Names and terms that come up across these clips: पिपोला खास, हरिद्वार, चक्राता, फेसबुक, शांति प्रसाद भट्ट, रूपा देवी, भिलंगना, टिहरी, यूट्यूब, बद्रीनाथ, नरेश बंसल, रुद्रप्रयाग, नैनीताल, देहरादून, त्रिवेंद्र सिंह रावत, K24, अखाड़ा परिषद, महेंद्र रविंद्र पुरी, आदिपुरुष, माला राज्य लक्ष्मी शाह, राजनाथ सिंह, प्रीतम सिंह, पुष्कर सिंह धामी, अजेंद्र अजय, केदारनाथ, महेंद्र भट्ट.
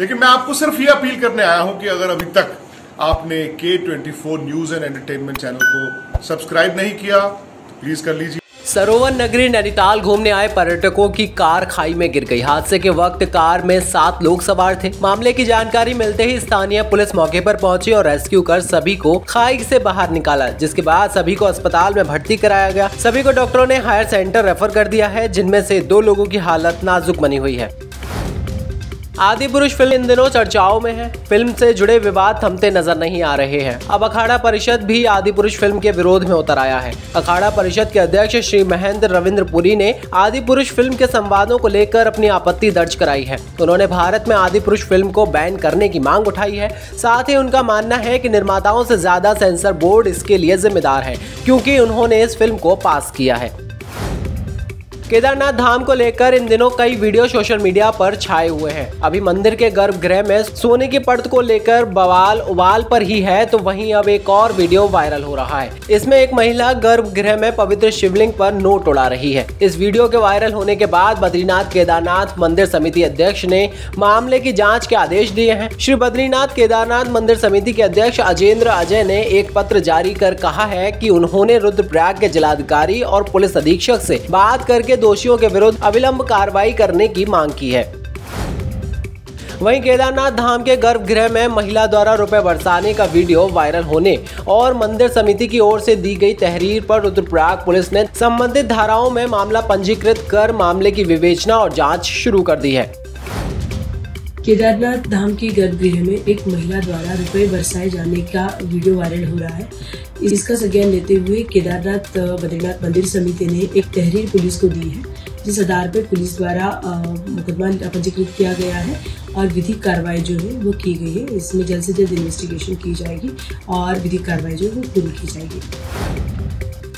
लेकिन मैं आपको सिर्फ ये अपील करने आया हूं कि अगर अभी तक आपने K24 news and entertainment channel को सब्सक्राइब नहीं किया तो प्लीज कर लीजिए। सरोवर नगरी नैनीताल घूमने आए पर्यटकों की कार खाई में गिर गई। हादसे के वक्त कार में 7 लोग सवार थे। मामले की जानकारी मिलते ही स्थानीय पुलिस मौके पर पहुंची और रेस्क्यू कर सभी को खाई से बाहर निकाला, जिसके बाद सभी को अस्पताल में भर्ती कराया गया। सभी को डॉक्टरों ने हायर सेंटर रेफर कर दिया है, जिनमें से 2 लोगों की हालत नाजुक बनी हुई है। आदिपुरुष फिल्म इन दिनों चर्चाओं में है। फिल्म से जुड़े विवाद थमते नजर नहीं आ रहे हैं। अब अखाड़ा परिषद भी आदिपुरुष फिल्म के विरोध में उतर आया है। अखाड़ा परिषद के अध्यक्ष श्री महेंद्र रविंद्र पुरी ने आदिपुरुष फिल्म के संवादों को लेकर अपनी आपत्ति दर्ज कराई है। उन्होंने भारत में आदिपुरुष फिल्म को बैन करने की मांग उठाई है। साथ ही उनका मानना है कि निर्माताओं से ज्यादा सेंसर बोर्ड इसके लिए जिम्मेदार है, क्योंकि उन्होंने इस फिल्म को पास किया है। केदारनाथ धाम को लेकर इन दिनों कई वीडियो सोशल मीडिया पर छाए हुए हैं। अभी मंदिर के गर्भगृह में सोने की परत को लेकर बवाल उबाल पर ही है, तो वहीं अब एक और वीडियो वायरल हो रहा है। इसमें एक महिला गर्भगृह में पवित्र शिवलिंग पर नोट उड़ा रही है। इस वीडियो के वायरल होने के बाद बद्रीनाथ केदारनाथ मंदिर समिति अध्यक्ष ने मामले की जाँच के आदेश दिए हैं। श्री बद्रीनाथ केदारनाथ मंदिर समिति के अध्यक्ष अजेंद्र अजय ने एक पत्र जारी कर कहा है कि उन्होंने रुद्रप्रयाग के जिलाधिकारी और पुलिस अधीक्षक से बात करके दोषियों के विरुद्ध अविलंब कार्रवाई करने की मांग की है। वहीं केदारनाथ धाम के गर्भगृह में महिला द्वारा रुपए बरसाने का वीडियो वायरल होने और मंदिर समिति की ओर से दी गई तहरीर पर रुद्रप्रयाग पुलिस ने संबंधित धाराओं में मामला पंजीकृत कर मामले की विवेचना और जांच शुरू कर दी है। केदारनाथ धाम के गर्भगृह में एक महिला द्वारा रुपए बरसाए जाने का वीडियो वायरल हो रहा है। इसका संज्ञान लेते हुए केदारनाथ बद्रीनाथ मंदिर समिति ने एक तहरीर पुलिस को दी है, जिस आधार पर पुलिस द्वारा मुकदमा पंजीकृत किया गया है और विधिक कार्रवाई जो है वो की गई है। इसमें जल्द से जल्द इन्वेस्टिगेशन की जाएगी और विधिक कार्रवाई जो है वो पूरी की जाएगी।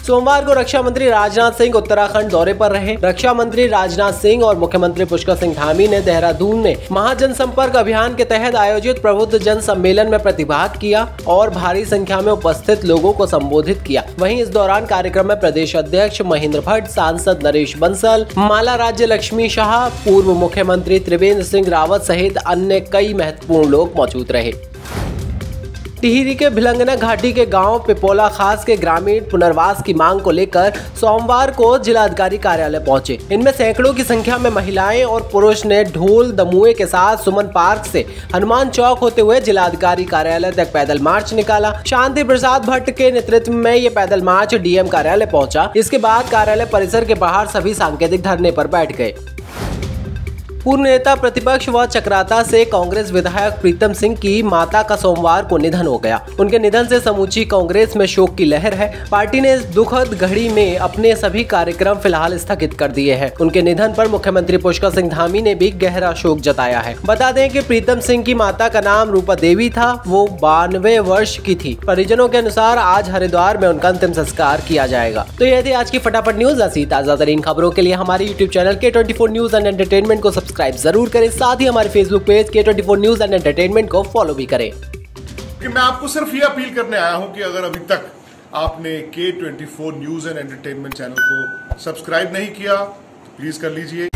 सोमवार को रक्षा मंत्री राजनाथ सिंह उत्तराखंड दौरे पर रहे। रक्षा मंत्री राजनाथ सिंह और मुख्यमंत्री पुष्कर सिंह धामी ने देहरादून में महाजन संपर्क अभियान के तहत आयोजित प्रबुद्ध जन सम्मेलन में प्रतिभाग किया और भारी संख्या में उपस्थित लोगों को संबोधित किया। वहीं इस दौरान कार्यक्रम में प्रदेश अध्यक्ष महेंद्र भट्ट, सांसद नरेश बंसल, माला राज्य लक्ष्मी शाह, पूर्व मुख्यमंत्री त्रिवेंद्र सिंह रावत सहित अन्य कई महत्वपूर्ण लोग मौजूद रहे। टिहरी के भिलंगना घाटी के गांव पिपोला खास के ग्रामीण पुनर्वास की मांग को लेकर सोमवार को जिलाधिकारी कार्यालय पहुंचे। इनमें सैकड़ों की संख्या में महिलाएं और पुरुष ने ढोल दमुए के साथ सुमन पार्क से हनुमान चौक होते हुए जिलाधिकारी कार्यालय तक पैदल मार्च निकाला। शांति प्रसाद भट्ट के नेतृत्व में ये पैदल मार्च डीएम कार्यालय पहुँचा। इसके बाद कार्यालय परिसर के बाहर सभी सांकेतिक धरने पर बैठ गए। पूर्व नेता प्रतिपक्ष व चक्राता से कांग्रेस विधायक प्रीतम सिंह की माता का सोमवार को निधन हो गया। उनके निधन से समूची कांग्रेस में शोक की लहर है। पार्टी ने इस दुखद घड़ी में अपने सभी कार्यक्रम फिलहाल स्थगित कर दिए हैं। उनके निधन पर मुख्यमंत्री पुष्कर सिंह धामी ने भी गहरा शोक जताया है। बता दें कि प्रीतम सिंह की माता का नाम रूपा देवी था। वो 92 वर्ष की थी। परिजनों के अनुसार आज हरिद्वार में उनका अंतिम संस्कार किया जाएगा। तो यह थी आज की फटाफट न्यूज। ऐसी ताजा तरीन खबरों के लिए हमारे यूट्यूब channel K24 news and entertainment को सब्सक्राइब जरूर करें। साथ ही हमारे फेसबुक page K24 news and entertainment को फॉलो भी करें। कि मैं आपको सिर्फ ये अपील करने आया हूं कि अगर अभी तक आपने K24 news and entertainment channel को सब्सक्राइब नहीं किया तो प्लीज कर लीजिए।